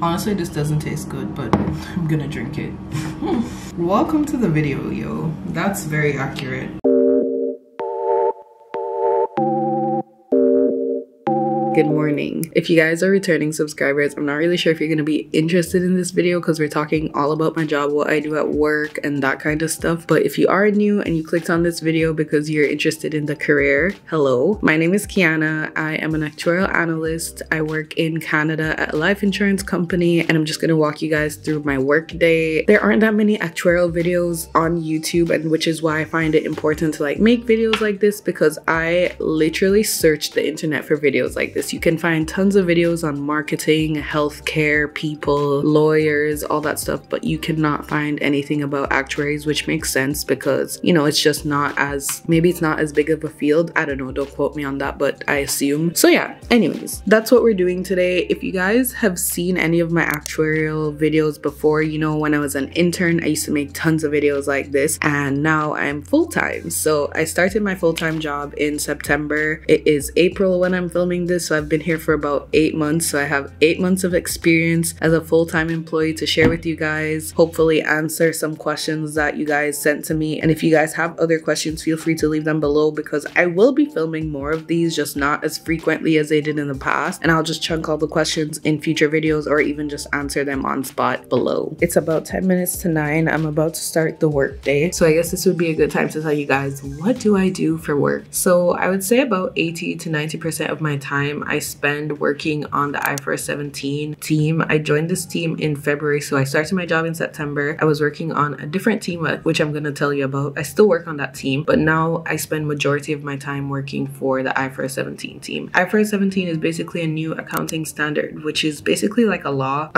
Honestly, this doesn't taste good, but I'm gonna drink it. Welcome to the video, yo. That's very accurate. Good morning. If you guys are returning subscribers, I'm not really sure if you're going to be interested in this video because we're talking all about my job, what I do at work and that kind of stuff. But if you are new and you clicked on this video because you're interested in the career, hello. My name is Kiana. I am an actuarial analyst. I work in Canada at a life insurance company, and I'm just going to walk you guys through my work day. There aren't that many actuarial videos on YouTube, and which is why I find it important to like make videos like this, because I literally searched the internet for videos like this. You can find tons of videos on marketing, healthcare, people, lawyers, all that stuff, but you cannot find anything about actuaries, which makes sense because, you know, it's just not as, maybe it's not as big of a field. I don't know, don't quote me on that, but I assume. So yeah, anyways, that's what we're doing today. If you guys have seen any of my actuarial videos before, you know, when I was an intern, I used to make tons of videos like this, and now I'm full-time. So I started my full-time job in September. It is April when I'm filming this. So I've been here for about 8 months. So I have 8 months of experience as a full-time employee to share with you guys, hopefully answer some questions that you guys sent to me. And if you guys have other questions, feel free to leave them below, because I will be filming more of these, just not as frequently as they did in the past. And I'll just chunk all the questions in future videos or even just answer them on spot below. It's about 10 minutes to 9. I'm about to start the work day. So I guess this would be a good time to tell you guys, what do I do for work? So I would say about 80 to 90% of my time I spend working on the IFRS 17 team. I joined this team in February, so I started my job in September. I was working on a different team, which I'm going to tell you about. I still work on that team, but now I spend majority of my time working for the IFRS 17 team. IFRS 17 is basically a new accounting standard, which is basically like a law.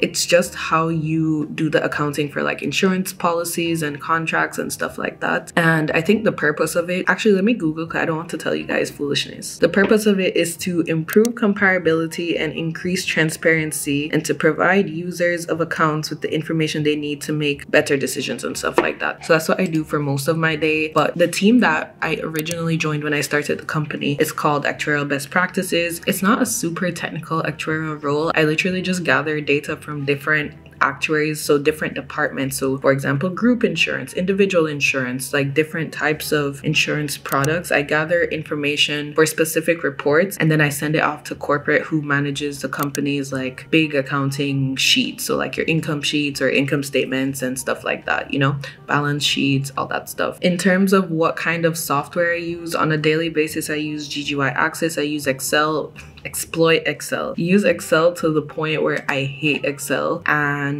It's just how you do the accounting for like insurance policies and contracts and stuff like that. And I think the purpose of it, actually, let me Google, because I don't want to tell you guys foolishness. The purpose of it is to improve comparability and increase transparency, and to provide users of accounts with the information they need to make better decisions and stuff like that. So that's what I do for most of my day. But the team that I originally joined when I started the company is called Actuarial Best Practices. It's not a super technical actuarial role. I literally just gather data from different actuaries, so different departments. So for example, group insurance, individual insurance, like different types of insurance products. I gather information for specific reports, and then I send it off to corporate, who manages the company's like big accounting sheets. So like your income sheets or income statements and stuff like that, you know, balance sheets, all that stuff. In terms of what kind of software I use on a daily basis, I use GGY Access, I use Excel, exploit Excel, use Excel to the point where I hate Excel. And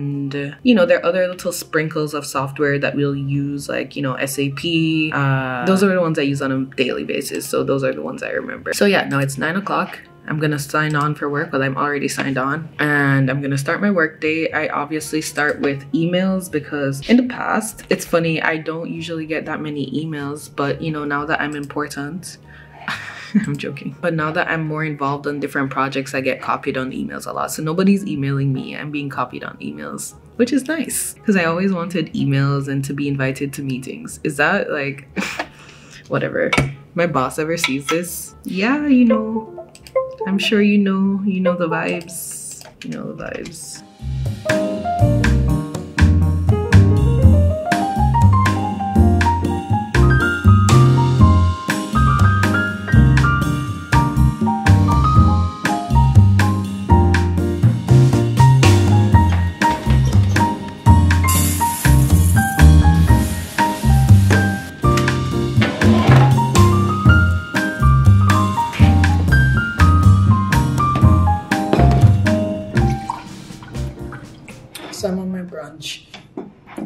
you know, there are other little sprinkles of software that we'll use, like, you know, SAP. Those are the ones I use on a daily basis, so those are the ones I remember. So yeah, now it's 9 o'clock. I'm gonna sign on for work, but I'm already signed on, and I'm gonna start my work day. I obviously start with emails, because in the past, it's funny, I don't usually get that many emails, but you know, now that I'm important, I'm joking. But now that I'm more involved in different projects, I get copied on emails a lot. So nobody's emailing me. I'm being copied on emails, which is nice, because I always wanted emails and to be invited to meetings. Is that like, whatever. My boss ever sees this? Yeah, you know, I'm sure you know the vibes, you know the vibes.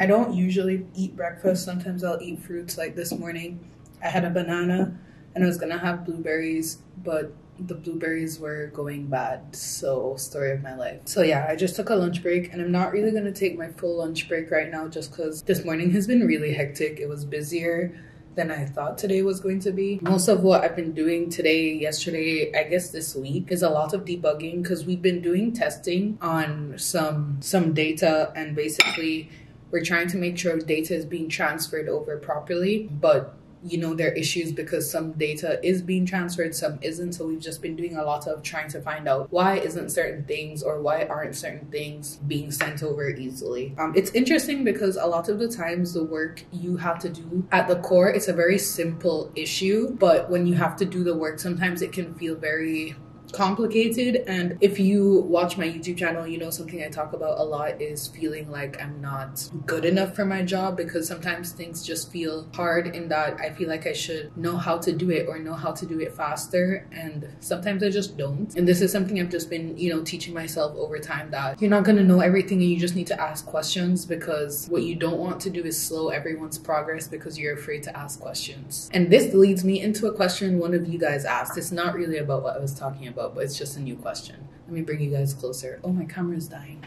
I don't usually eat breakfast. Sometimes I'll eat fruits, like this morning. I had a banana and I was gonna have blueberries, but the blueberries were going bad. So, story of my life. So yeah, I just took a lunch break, and I'm not really gonna take my full lunch break right now, just because this morning has been really hectic. It was busier than I thought today was going to be. Most of what I've been doing today, yesterday, I guess this week, is a lot of debugging, because we've been doing testing on some data, and basically we're trying to make sure data is being transferred over properly, but you know, there are issues because some data is being transferred, some isn't. So we've just been doing a lot of trying to find out why isn't certain things or why aren't certain things being sent over easily. It's interesting because a lot of the times the work you have to do at the core, it's a very simple issue, but when you have to do the work, sometimes it can feel very complicated. And if you watch my YouTube channel, you know something I talk about a lot is feeling like I'm not good enough for my job, because sometimes things just feel hard in that I feel like I should know how to do it or know how to do it faster, and sometimes I just don't. And this is something I've just been, you know, teaching myself over time, that you're not gonna know everything and you just need to ask questions, because what you don't want to do is slow everyone's progress because you're afraid to ask questions. And this leads me into a question one of you guys asked. It's not really about what I was talking about, but it's just a new question. Let me bring you guys closer. Oh, my camera's dying.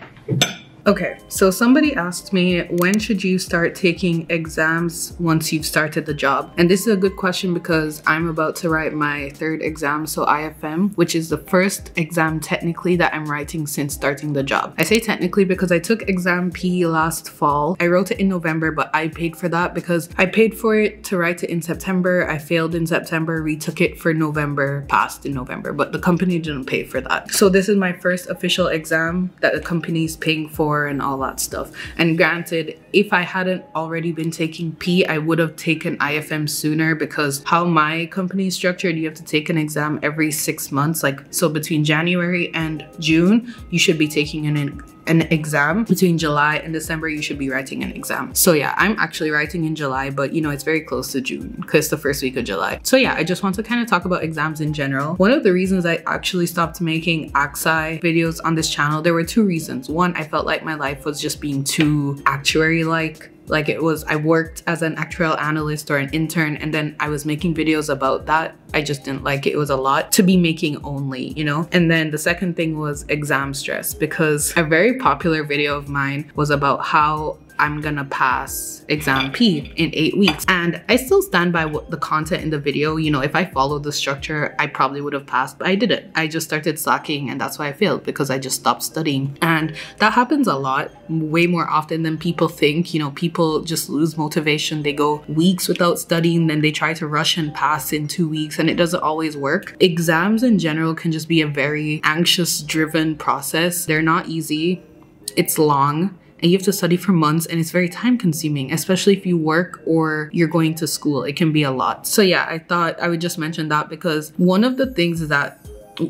Okay, so somebody asked me, when should you start taking exams once you've started the job? And this is a good question because I'm about to write my third exam, so IFM, which is the first exam technically that I'm writing since starting the job. I say technically because I took Exam P last fall. I wrote it in November, but I paid for that because I paid for it to write it in September. I failed in September, retook it for November, passed in November, but the company didn't pay for that. So this is my first official exam that the company's paying for and all that stuff. And granted, if I hadn't already been taking P, I would have taken IFM sooner, because how my company is structured, you have to take an exam every 6 months. Like, so between January and June, you should be taking an exam. Between July and December, you should be writing an exam. So yeah, I'm actually writing in July, but you know, it's very close to June because the first week of July. So yeah, I just want to kind of talk about exams in general. One of the reasons I actually stopped making AXI videos on this channel, there were two reasons. One, I felt like my life was just being too actuary-like. Like, it was, I worked as an actuarial analyst or an intern, and then I was making videos about that. I just didn't like it. It was a lot to be making only, you know? And then the second thing was exam stress, because a very popular video of mine was about how I'm gonna pass Exam P in 8 weeks. And I still stand by what the content in the video, you know, if I followed the structure, I probably would have passed, but I didn't. I just started slacking, and that's why I failed, because I just stopped studying. And that happens a lot, way more often than people think. You know, people just lose motivation. They go weeks without studying, then they try to rush and pass in 2 weeks, and it doesn't always work. Exams in general can just be a very anxious-driven process. They're not easy, it's long, and you have to study for months, and it's very time consuming, especially if you work or you're going to school. It can be a lot. So yeah, I thought I would just mention that, because one of the things is that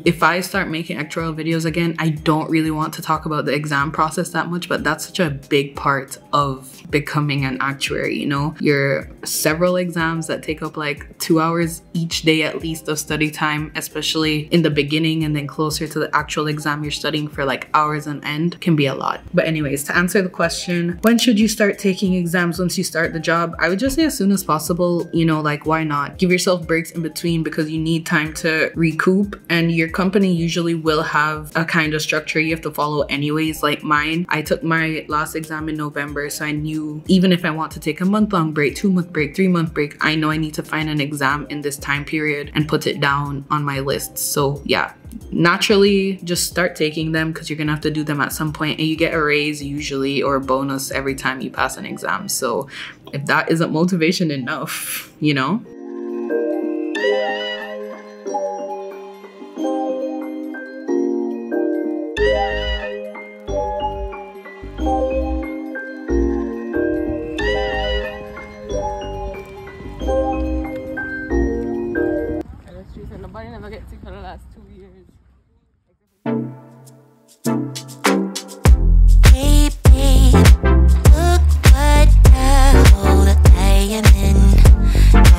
if I start making actuarial videos again, I don't really want to talk about the exam process that much, but that's such a big part of becoming an actuary, you know? Your several exams that take up like 2 hours each day at least of study time, especially in the beginning, and then closer to the actual exam, you're studying for like hours on end, can be a lot. But anyways, to answer the question, when should you start taking exams once you start the job? I would just say as soon as possible, you know, like, why not? Give yourself breaks in between, because you need time to recoup, and your company usually will have a kind of structure you have to follow anyways. Like mine, I took my last exam in November, so I knew even if I want to take a month-long break, 2 month break, 3 month break, I know I need to find an exam in this time period and put it down on my list. So yeah, naturally just start taking them, because you're gonna have to do them at some point, and you get a raise usually or a bonus every time you pass an exam. So if that isn't motivation enough, you know?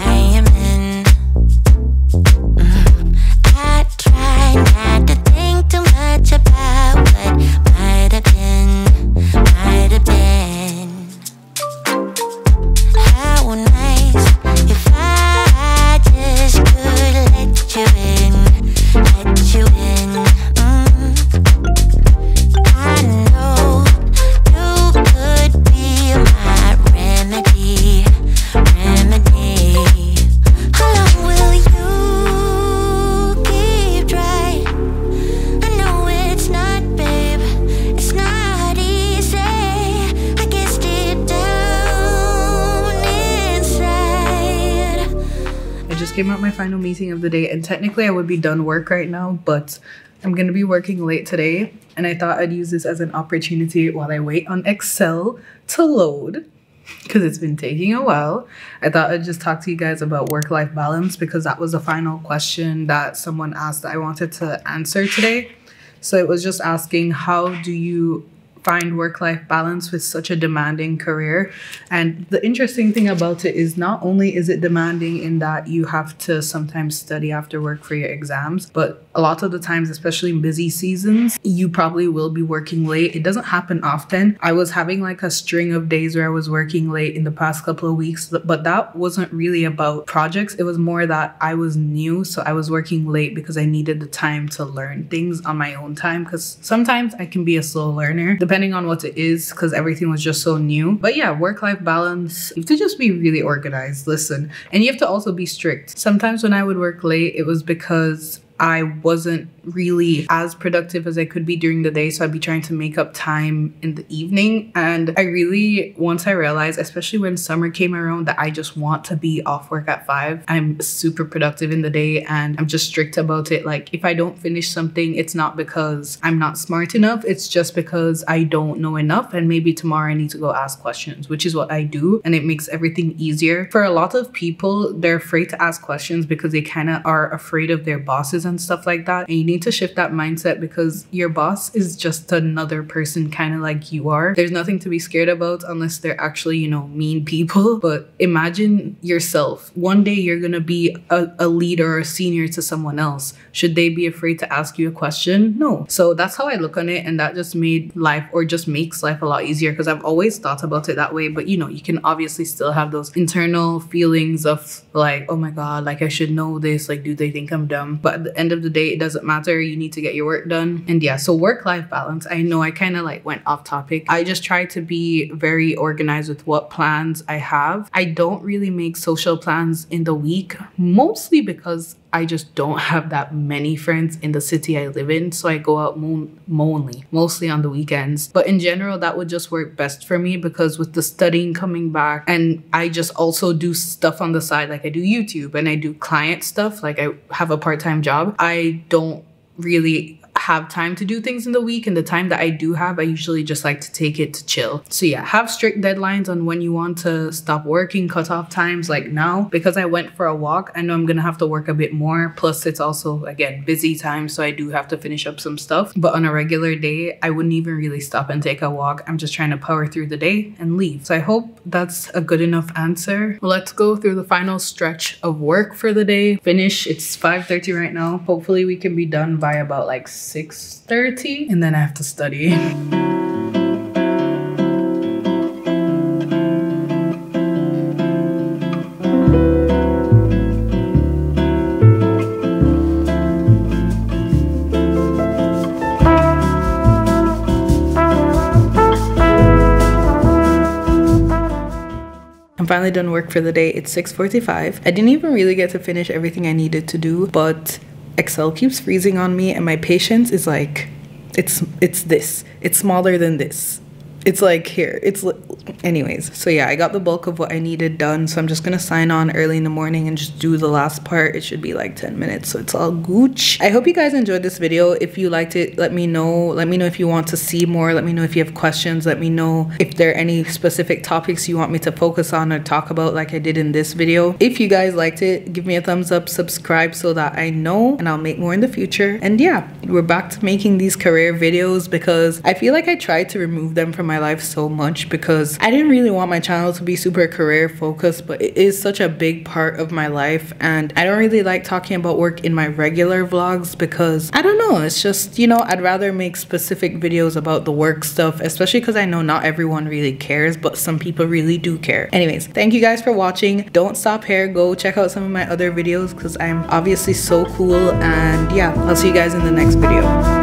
I came out my final meeting of the day, and technically I would be done work right now, but I'm going to be working late today, and I thought I'd use this as an opportunity while I wait on Excel to load, because it's been taking a while. I thought I'd just talk to you guys about work-life balance, because that was the final question that someone asked that I wanted to answer today. So it was just asking, how do you find work-life balance with such a demanding career? And the interesting thing about it is, not only is it demanding in that you have to sometimes study after work for your exams, but a lot of the times, especially in busy seasons, you probably will be working late. It doesn't happen often. I was having like a string of days where I was working late in the past couple of weeks, but that wasn't really about projects. It was more that I was new, so I was working late because I needed the time to learn things on my own time, because sometimes I can be a slow learner, depending on what it is, because everything was just so new. But yeah, work-life balance, you have to just be really organized, listen. And you have to also be strict. Sometimes when I would work late, it was because I wasn't really as productive as I could be during the day, so I'd be trying to make up time in the evening. And I really, once I realized, especially when summer came around, that I just want to be off work at 5. I'm super productive in the day, and I'm just strict about it. Like, if I don't finish something, it's not because I'm not smart enough, it's just because I don't know enough, and maybe tomorrow I need to go ask questions, which is what I do, and it makes everything easier. For a lot of people, they're afraid to ask questions because they kind of are afraid of their bosses and stuff like that, and you need to shift that mindset, because your boss is just another person, kind of like you are. There's nothing to be scared about, unless they're actually, you know, mean people. But imagine yourself, one day you're gonna be a leader or a senior to someone else. Should they be afraid to ask you a question? No. So that's how I look on it, and that just made life, or just makes life, a lot easier, because I've always thought about it that way. But you know, you can obviously still have those internal feelings of like, oh my god, like I should know this, like do they think I'm dumb? But at the end of the day, it doesn't matter. You need to get your work done. And yeah, so work-life balance, I know I kind of like went off topic. I just try to be very organized with what plans I have. I don't really make social plans in the week, mostly because I just don't have that many friends in the city I live in, so I go out mostly on the weekends. But in general, that would just work best for me, because with the studying coming back, and I just also do stuff on the side, like I do YouTube and I do client stuff, like I have a part-time job, I don't really have time to do things in the week, and the time that I do have, I usually just like to take it to chill. So yeah, have strict deadlines on when you want to stop working, cut off times. Like now, because I went for a walk, I know I'm gonna have to work a bit more, plus it's also, again, busy time, so I do have to finish up some stuff. But on a regular day, I wouldn't even really stop and take a walk. I'm just trying to power through the day and leave. So I hope that's a good enough answer. Let's go through the final stretch of work for the day. Finish, it's 5:30 right now. Hopefully we can be done by about like 6:30, and then I have to study. Finally done work for the day. It's 6:45. I didn't even really get to finish everything I needed to do, but Excel keeps freezing on me, and my patience is like, it's this. It's smaller than this. It's like here. It's anyways. So yeah, I got the bulk of what I needed done. So I'm just gonna sign on early in the morning and just do the last part. It should be like 10 minutes, so it's all gooch. I hope you guys enjoyed this video. If you liked it, let me know. Let me know if you want to see more. Let me know if you have questions. Let me know if there are any specific topics you want me to focus on or talk about, like I did in this video. If you guys liked it, give me a thumbs up, subscribe so that I know, and I'll make more in the future. And yeah, we're back to making these career videos, because I feel like I tried to remove them from my life so much, because I didn't really want my channel to be super career focused, but it is such a big part of my life, and I don't really like talking about work in my regular vlogs, because I don't know, it's just, you know, I'd rather make specific videos about the work stuff, especially because I know not everyone really cares, but some people really do care. Anyways, thank you guys for watching. Don't stop here, go check out some of my other videos, because I'm obviously so cool. And yeah, I'll see you guys in the next video.